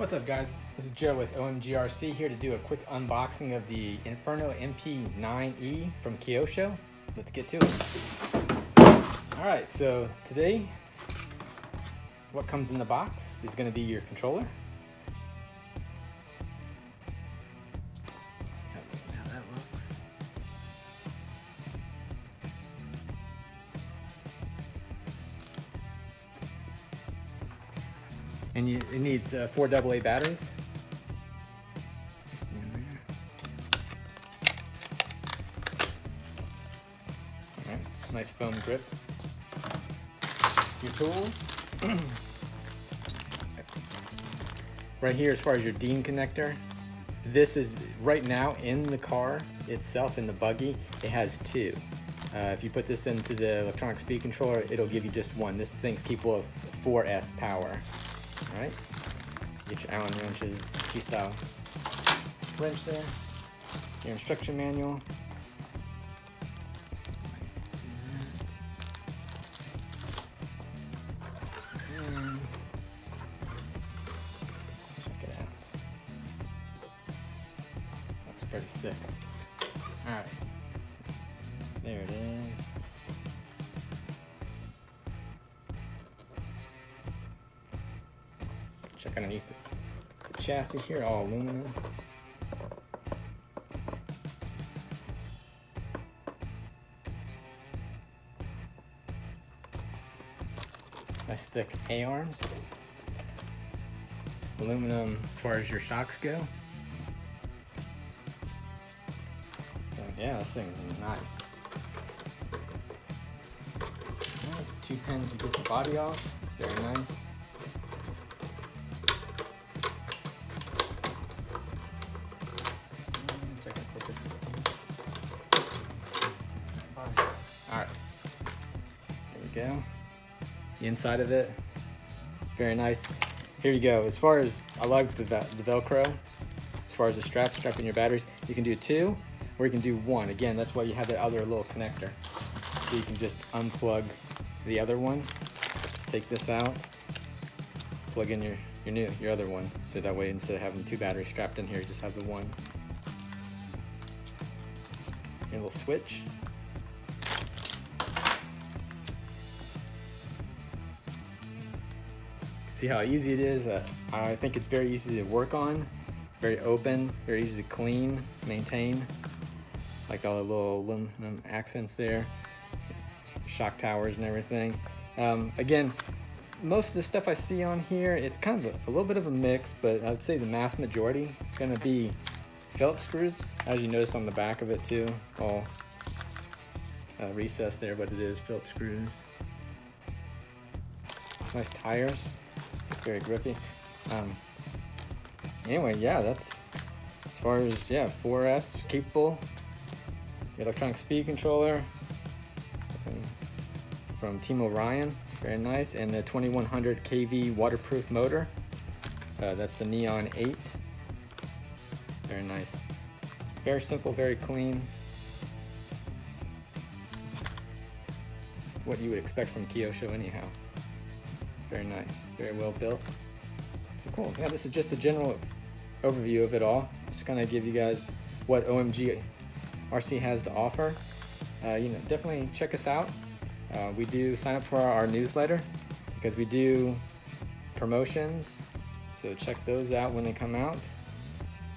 What's up guys, this is Joe with OMGRC here to do a quick unboxing of the Inferno MP9E from Kyosho. Let's get to it. Alright, so today what comes in the box is going to be your controller. Let's see how that looks. And it needs 4 AA batteries. All right, nice foam grip. Your tools. Right here, as far as your Dean connector, this is right now in the car itself, in the buggy. It has 2. If you put this into the electronic speed controller, it'll give you just 1. This thing's capable of 4S power. All right, get your Allen wrenches, T-style wrench there. Your instruction manual. Pretty sick. All right, there it is. Check underneath the chassis here, all aluminum. Nice thick A-arms. Aluminum as far as your shocks go. Yeah, this thing is nice. Right, 2 pins to get the body off. Very nice. Alright. There we go. The inside of it. Very nice. Here you go. As far as, I like the Velcro. As far as the strapping your batteries, you can do 2. Or you can do 1. Again, that's why you have that other little connector. So you can just unplug the other one. Just take this out, plug in your other one. So that way, instead of having 2 batteries strapped in here, you just have the 1. Your little switch. See how easy it is? I think it's very easy to work on, very open, very easy to clean, maintain. Like all the little aluminum accents there, shock towers and everything. Again, most of the stuff I see on here, it's kind of a little bit of a mix, but I would say the mass majority is gonna be Phillips screws, as you notice on the back of it too, all recessed there, but it is Phillips screws. Nice tires, it's very grippy. Anyway, yeah, that's as far as, yeah, 4S capable. Electronic speed controller from Team Orion, very nice, and the 2100 kv waterproof motor. That's the Neon 8. Very nice, very simple, very clean. What you would expect from Kyosho, anyhow. Very nice, very well built. So cool. Yeah, this is just a general overview of it all. Just gonna give you guys what OMGRC has to offer. You know, definitely check us out. We do sign up for our newsletter because we do promotions, so check those out when they come out.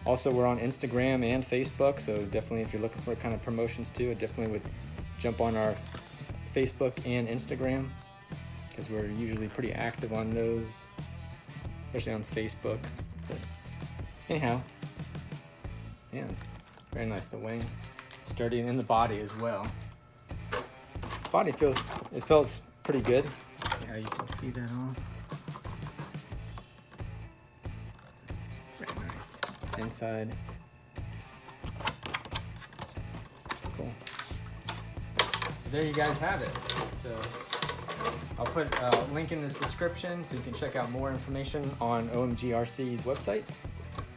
Also, we're on Instagram and Facebook, so definitely if you're looking for kind of promotions too, I definitely would jump on our Facebook and Instagram because we're usually pretty active on those, especially on Facebook. But anyhow, yeah, very nice, the wing. Sturdy, and in the body as well. Body feels pretty good. See how you can see that all. Very nice. Inside. Cool. So there you guys have it. So I'll put a link in this description so you can check out more information on OMGRC's website.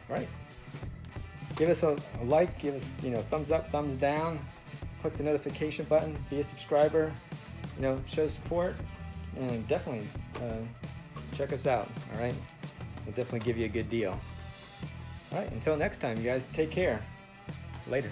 All right. Give us a like, give us, you know, thumbs up, thumbs down, click the notification button, be a subscriber, you know, show support, and definitely check us out, all right? We'll definitely give you a good deal. All right, until next time, you guys, take care. Later.